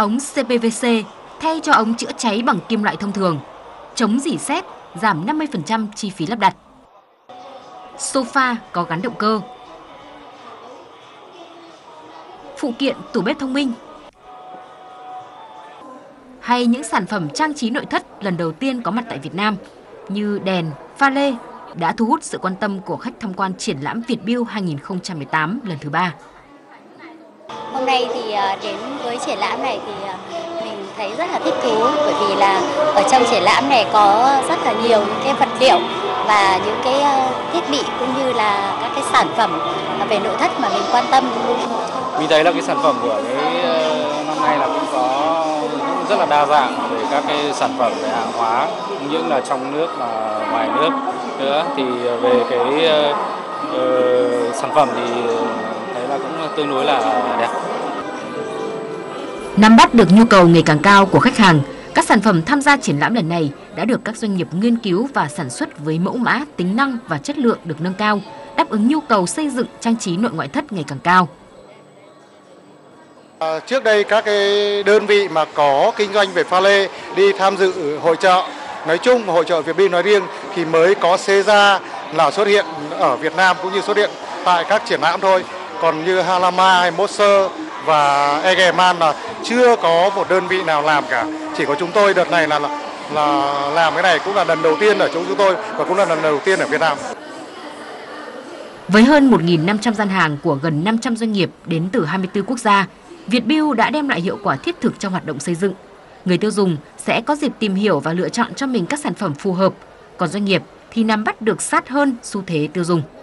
ống CPVC thay cho ống chữa cháy bằng kim loại thông thường, chống rỉ sét, giảm 50% chi phí lắp đặt. Sofa có gắn động cơ. Phụ kiện tủ bếp thông minh. Hay những sản phẩm trang trí nội thất lần đầu tiên có mặt tại Việt Nam như đèn, pha lê đã thu hút sự quan tâm của khách tham quan triển lãm Vietbuild 2018 lần thứ 3. Hôm nay thì đến với triển lãm này thì mình thấy rất là thích thú, bởi vì là ở trong triển lãm này có rất là nhiều những cái vật liệu và những cái thiết bị cũng như là các cái sản phẩm về nội thất mà mình quan tâm. Mình thấy là cái sản phẩm của cái năm nay là cũng có rất là đa dạng về các cái sản phẩm về hàng hóa, không những là trong nước mà ngoài nước nữa. Thì về cái sản phẩm thì thấy là cũng tương đối là đẹp. Nắm bắt được nhu cầu ngày càng cao của khách hàng, các sản phẩm tham gia triển lãm lần này đã được các doanh nghiệp nghiên cứu và sản xuất với mẫu mã, tính năng và chất lượng được nâng cao, đáp ứng nhu cầu xây dựng trang trí nội ngoại thất ngày càng cao. Trước đây các cái đơn vị mà có kinh doanh về pha lê đi tham dự hội chợ nói chung, hội chợ Vietbuild nói riêng thì mới có Cesa là xuất hiện ở Việt Nam cũng như xuất hiện tại các triển lãm thôi. Còn như Halama hay Moser và Egeman là chưa có một đơn vị nào làm cả. Chỉ có chúng tôi đợt này là làm cái này cũng là lần đầu tiên ở chỗ chúng tôi và cũng là lần đầu tiên ở Việt Nam. Với hơn 1.500 gian hàng của gần 500 doanh nghiệp đến từ 24 quốc gia, Vietbuild đã đem lại hiệu quả thiết thực trong hoạt động xây dựng. Người tiêu dùng sẽ có dịp tìm hiểu và lựa chọn cho mình các sản phẩm phù hợp, còn doanh nghiệp thì nắm bắt được sát hơn xu thế tiêu dùng.